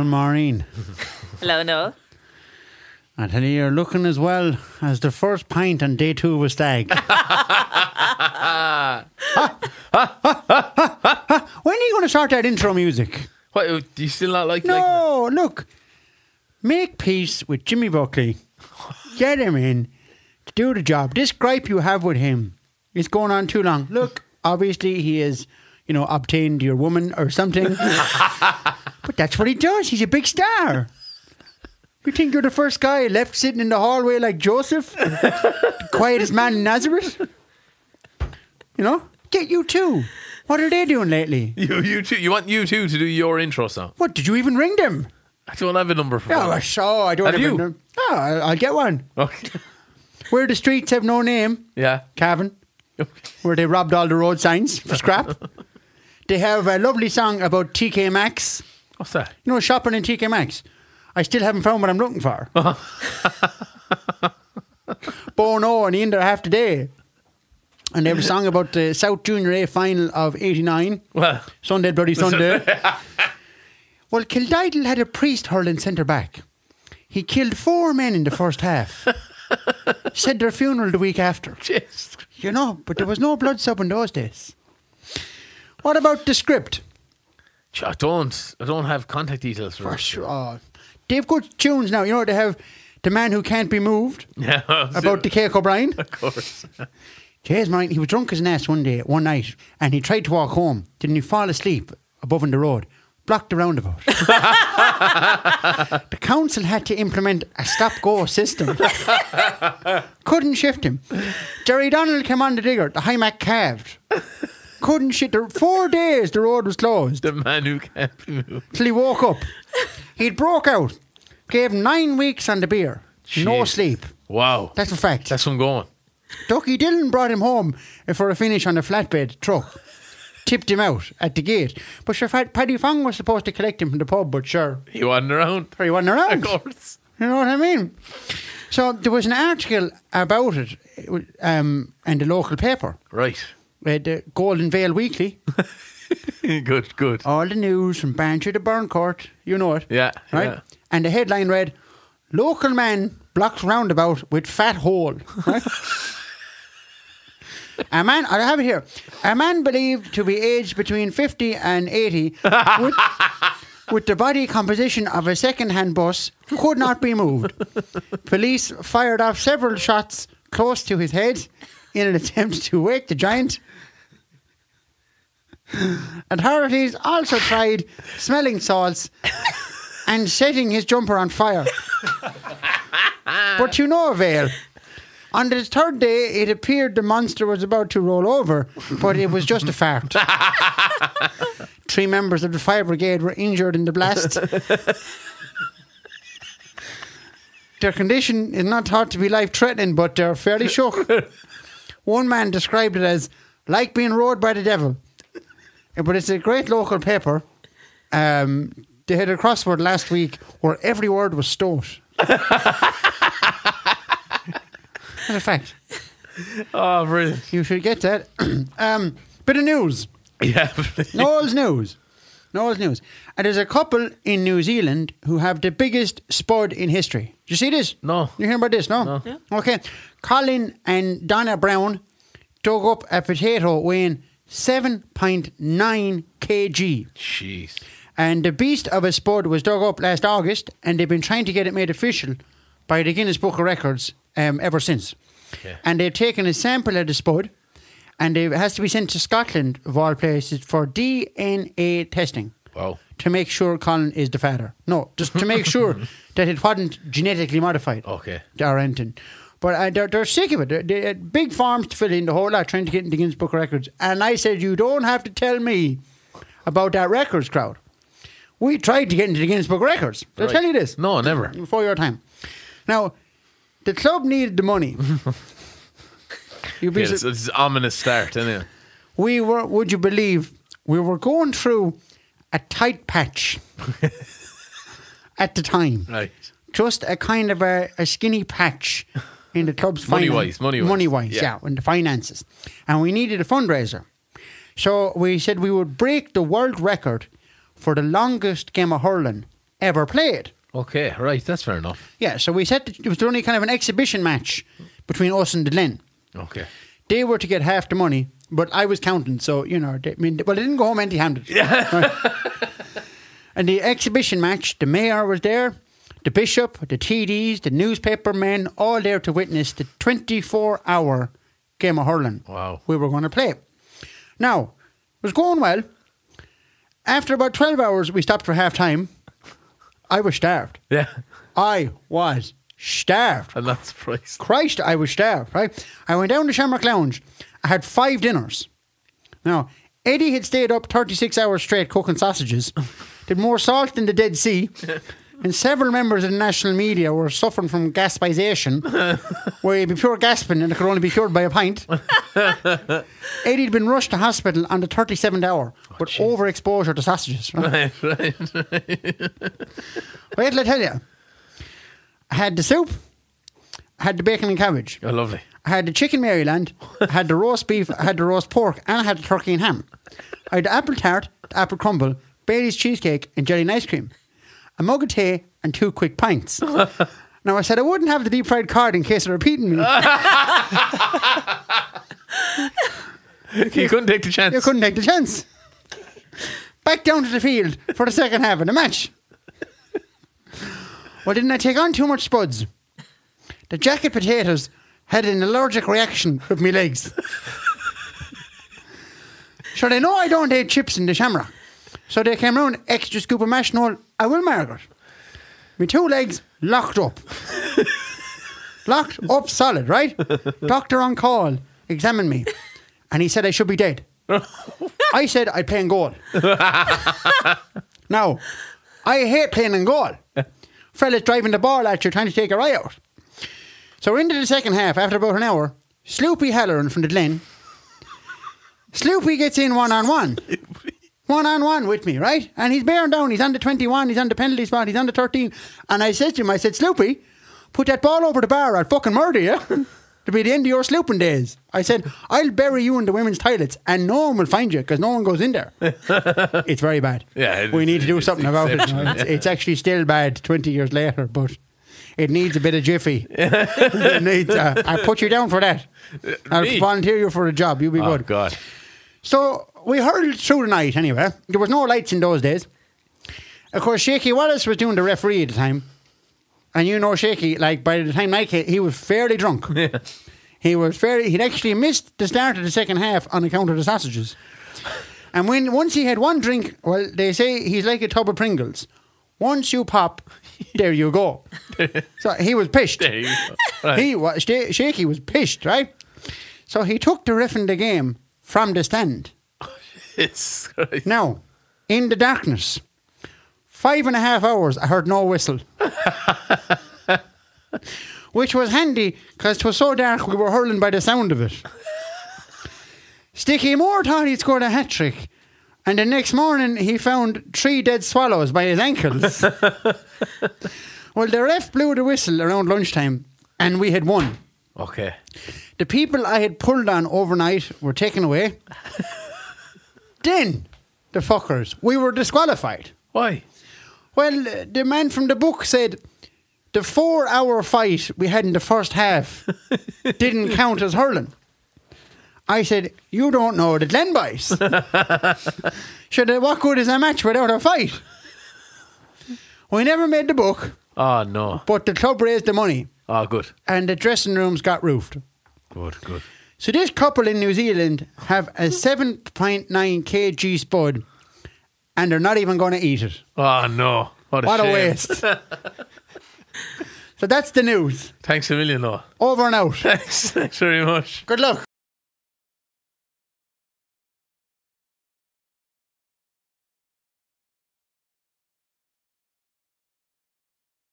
and Maureen. Hello, Noel. I tell you, you're looking as well as the first pint on day two of a stag. When are you going to start that intro music? What, do you still not like? No, like... look. Make peace with Jimmy Buckley. Get him in to do the job. This gripe you have with him is going on too long. Look, obviously he is... you know, obtained your woman or something. But that's what he does. He's a big star. You think you're the first guy left sitting in the hallway like Joseph? The quietest man in Nazareth? You know? Get U2. What are they doing lately? U2. You want U2 to do your intro song? What, did you even ring them? I don't have a number for them. Oh, I don't have a number. Oh, I'll get one. Okay. Where the streets have no name. Yeah. Cavan. Where they robbed all the road signs for scrap. They have a lovely song about TK Maxx. What's that? You know, shopping in TK Maxx. I still haven't found what I'm looking for. Bono and he in there half the day. And they have a song about the South Junior A final of 89. Well, Sunday, bloody Sunday. Well, Kildidal had a priest hurling centre back. He killed 4 men in the first half. Said their funeral the week after. Just. You know, but there was no blood sub in those days. What about the script? I don't have contact details for sure. They've got tunes now. You know, they have The Man Who Can't Be Moved. Yeah, about the Keiko O'Brien. Of course. Jeez, mate, he was drunk as an ass one night, and he tried to walk home. Didn't he fall asleep above on the road? Blocked the roundabout. The council had to implement a stop-go system. Couldn't shift him. Jerry Donald came on the digger. The Hymac calved. Couldn't shift. 4 days the road was closed. The Man Who Can't Be Moved. Till he woke up. He'd broke out. Gave him 9 weeks on the beer. Jeez. No sleep. Wow. That's a fact. That's from going. Ducky Dillon brought him home for a finish on a flatbed truck. Tipped him out at the gate. But sure, Paddy Fong was supposed to collect him from the pub, but sure. He wasn't around. Or he wasn't around. Of course. You know what I mean? So there was an article about it in the local paper. Right. The Golden Veil Weekly. Good, good. All the news from Bantry to Burncourt. You know it. Yeah. Right? Yeah. And the headline read, "Local man blocks roundabout with fat hole." Right? A man, I have it here. A man believed to be aged between 50 and 80 with the body composition of a second-hand bus could not be moved. Police fired off several shots close to his head in an attempt to wake the giant. Authorities also tried smelling salts and setting his jumper on fire. But to no avail. On the 3rd day, it appeared the monster was about to roll over, but it was just a fart. 3 members of the fire brigade were injured in the blast. Their condition is not thought to be life-threatening, but they're fairly shook. One man described it as like being rode by the devil. But it's a great local paper. They had a crossword last week where every word was stoat. That's a fact. Oh, brilliant. You should get that. Bit of news. Yeah. Noel's news. Noel's news. And there's a couple in New Zealand who have the biggest spud in history. Did you see this? No. You hear about this? No? Yeah. Okay. Colin and Donna Brown dug up a potato weighing 7.9 kg. Jeez. And the beast of a spud was dug up last August, and they've been trying to get it made official by the Guinness Book of Records ever since. Yeah. And they've taken a sample of the spud, and it has to be sent to Scotland, of all places, for DNA testing. Wow. To make sure Colin is the father. No, just to make sure that it wasn't genetically modified. Okay. Or anything. But they're sick of it. They had big farms to fill in, the whole lot, trying to get into Guinness Book of Records. And I said, you don't have to tell me about that records crowd. We tried to get into the Guinness Book of Records. Did I tell you this? No, never. Before your time. Now... the club needed the money. Yes, it's an ominous start, isn't it? We were, would you believe, we were going through a tight patch at the time. Right. Just a kind of a skinny patch in the club's finances. Money-wise, yeah, in the finances. And we needed a fundraiser. So we said we would break the world record for the longest game of hurling ever played. Okay, right, that's fair enough. Yeah, so we said it was only kind of an exhibition match between us and the Lynn. Okay. They were to get half the money, but I was counting, so, you know, they didn't go home empty-handed. Yeah. Right. And the exhibition match, the mayor was there, the bishop, the TDs, the newspaper men, all there to witness the 24-hour game of hurling. Wow. We were going to play. Now, it was going well. After about 12 hours, we stopped for half-time. I was starved. Yeah. I was starved. And that's price. Christ, I was starved, right? I went down to Shamrock Lounge. I had 5 dinners. Now, Eddie had stayed up 36 hours straight cooking sausages, did more salt than the Dead Sea, and several members of the national media were suffering from gaspization, where you'd be pure gasping and it could only be cured by a pint. Eddie had been rushed to hospital on the 37th hour with overexposure to sausages. Right, right. Wait till I tell you. I had the soup. I had the bacon and cabbage. Oh, lovely. I had the chicken Maryland. I had the roast beef. I had the roast pork. And I had the turkey and ham. I had the apple tart, the apple crumble, Bailey's cheesecake and jelly and ice cream. A mug of tea and 2 quick pints. Now, I said I wouldn't have the deep fried cod in case of repeating me. You couldn't take the chance. You couldn't take the chance. Back down to the field for the second half of the match. Well, didn't I take on too much spuds? The jacket potatoes had an allergic reaction with my legs. Sure, they know I don't eat chips in the Shamrock. So they came round, extra scoop of mash and all. I will, Margaret. My 2 legs locked up. Locked up solid, right? Doctor on call examined me. And he said I should be dead. I said I'd play in goal. Now, I hate playing in goal. Fellas driving the ball at you, trying to take your eye out. So we're into the second half. After about an hour, Sloopy Halloran from the Glen. Sloopy gets in one-on-one. One-on-one with me, right? And he's bearing down. He's on the 21. He's on the penalty spot. He's on the 13. And I said to him, I said, Sloopy, put that ball over the bar. I'll fucking murder you. It'll be the end of your slooping days. I said, I'll bury you in the women's toilets and no one will find you because no one goes in there. It's very bad. Yeah, we need to do something about it. No, it's actually still bad 20 years later, but it needs a bit of jiffy. It needs, I put you down for that. I'll volunteer you for a job. You'll be good. Oh, God. So we hurled through the night anyway. There was no lights in those days. Of course, Shakey Wallace was doing the referee at the time. And you know Shakey, like by the time I came, he was fairly drunk. Yeah. He was fairly, he'd actually missed the start of the second half on account of the sausages. And when once he had one drink, well, they say he's like a tub of Pringles. Once you pop, there you go. So he was pissed. There you go. Right. Shakey was pissed, right? So he took the ref in the game from the stand. Yes. Right. Now, in the darkness, 5.5 hours, I heard no whistle. Which was handy because it was so dark we were hurling by the sound of it. Sticky Moore thought he'd scored a hat trick, and the next morning he found 3 dead swallows by his ankles. Well, the ref blew the whistle around lunchtime, and we had won. Okay. The people I had pulled on overnight were taken away. Then, the fuckers, we were disqualified. Why? Well, the man from the book said the 4-hour fight we had in the first half didn't count as hurling. I said, you don't know the Glenbys. What good is a match without a fight? We never made the book. Oh, no. But the club raised the money. Oh, good. And the dressing rooms got roofed. Good, good. So this couple in New Zealand have a 7.9 kg spud and they're not even going to eat it. Oh, no. What a waste. So that's the news. Thanks a million, though. Over and out. Thanks very much. Good luck.